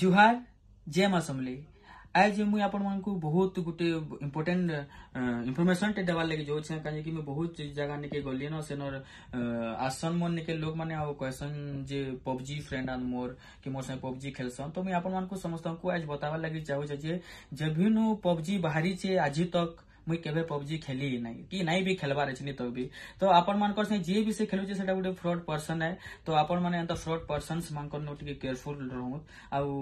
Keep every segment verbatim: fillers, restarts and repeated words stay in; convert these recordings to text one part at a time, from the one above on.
जुहार जय मा समलेई। आज मुझे आपको बहुत गोटे इम्पोर्टेन्ट इनफर्मेशन टे देवार लगे जो कहीं मुझे बहुत जगह निके गली न सेनर आसन मोर निके लोग माने कहसन जे पबजी फ्रेंड आन मोर कि मोर संग पबजी खेलसन। तो मुझे आपको समस्त को आज बतावार लगे चाहूँ जे जब नु पबजी बाहरी छे आज तक मुई केबे पबजी खेली ही नहीं कि नहीं भी खेलबार अच्छी तब तो भी तो आपण मान से जे भी से खेलुचे सेटा गोटे फ्रॉड पर्सन है। तो आपण माने एंता फ्रॉड पर्सनस मानकर नो टिके केयरफुल रहू। आउ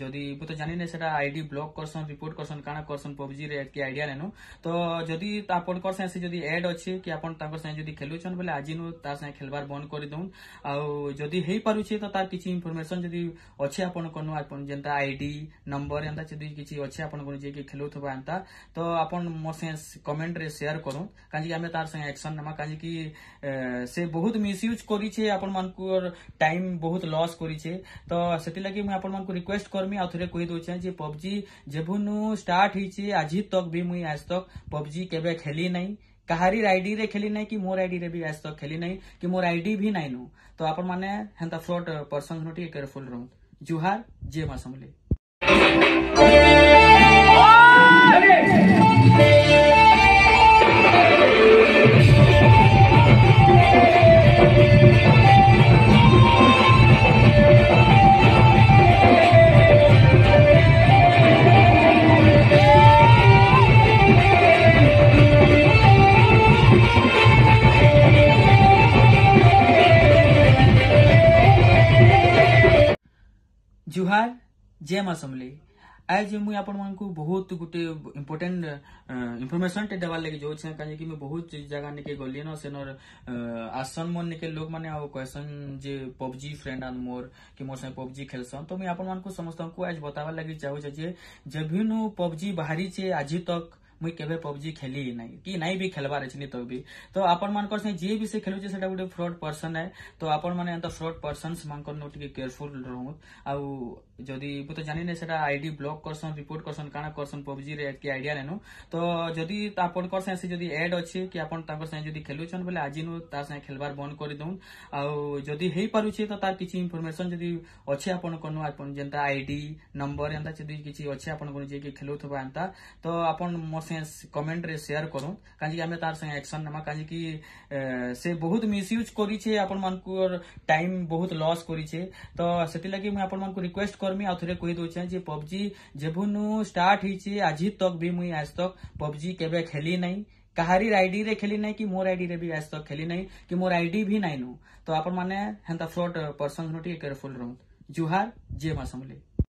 जदि मु तो जानि नै सेटा आईडी ब्लॉक करसन रिपोर्ट करसन काना करसन पबजी रे कि आईडिया नैनु। तो जदि आपण कर से जदि ऐड अछि कि आपण ताकर से जदि खेलुछन बोले आजि नु ता से खेलबार बंद कर दउन। आउ जदि हेई पारुछे तो तार किछि इन्फॉर्मेशन जदि अछि आपण कोनु आपण जेंता आईडी नंबर एंता जदि किछि अछि आपण कोनु जे कि खेलुथबा एंता तो आपण कमेंट रे शेयर करूँ कहीं आम तार संगे एक्शन नमा कहीं से बहुत मिसयूज करिछे आपण मानकर टाइम बहुत लॉस करिछे। तो सेति लागि मैं आपण मानकर रिक्वेस्ट करमी आ थरे कहि दोछे जे पबजी जेबुनु स्टार्ट हिचे आज तक भी मुई आज तक पबजी केबे खेली नहीं कहारी आईडी रे खेली नहीं कि मोर आईडी रे भी आज तक खेली नहीं कि मोर आईडी भी नहीं नु। तो आपण माने हेंता फ्रॉड पर्सन नोटी केयरफुल रहू। जुहार जय मा समलेई। जुहार जय मा समलेई। आज मुझे आपको बहुत गोटे इम्पोर्टेन्ट इनफर्मेशन टे देवार लगे जो कहीं मुझे बहुत जगह निके गली न सेनर आसन मोर निके लोग माने कहसन जे पबजी फ्रेंड आन मोर कि मोर संग पबजी खेलसन। तो मुझे आपको समस्त को आज बतावार लगे चाहूँ जे जब नु पबजी बाहरी छे आज तक मुई केबे पबजी खेली ही नहीं कि नहीं भी खेलबार अच्छी तब तो भी तो आपण मानकर से जे भी से खेलुचे सेटा गोटे फ्रॉड पर्सन है। तो आपण माने एंता फ्रॉड पर्सनस मानकर नो टिके केयरफुल रहू। आउ जदि मु तो जानि नै सेटा आईडी ब्लॉक करसन रिपोर्ट करसन काना करसन पबजी रे कि आईडिया नैनु। तो जदि आपण कर से जदि ऐड अछि कि आपण ताकर से जदि खेलुछन बोले आज नु ता से खेलबार बंद कर दउन। आउ जदि हेई पारुछे तो तार किछि इन्फॉर्मेशन जदि अछि आपण कोनु आपण जेंता आईडी नंबर एंता जदि किछि अछि आपण कोनु जे कि खेलुथबा एंता तो आपण कमेंट रे शेयर करूँ कहीं आम तार संगे एक्शन नमा कहीं से बहुत मिसयूज करिछे आपण मानकर टाइम बहुत लॉस करिछे। तो सेति लागि मैं आपण मानकर रिक्वेस्ट करमी आ थरे कहि दोछे जे पबजी जेबुनु स्टार्ट हिचे आज तक भी मुई आज तक पबजी केबे खेली नहीं कहारी आईडी रे खेली नहीं कि मोर आईडी रे भी आज तक खेली नहीं कि मोर आईडी भी नहीं नु। तो आपण माने हेंता फ्रॉड पर्सन नोटी केयरफुल रहू। जुहार जय मा समलेई।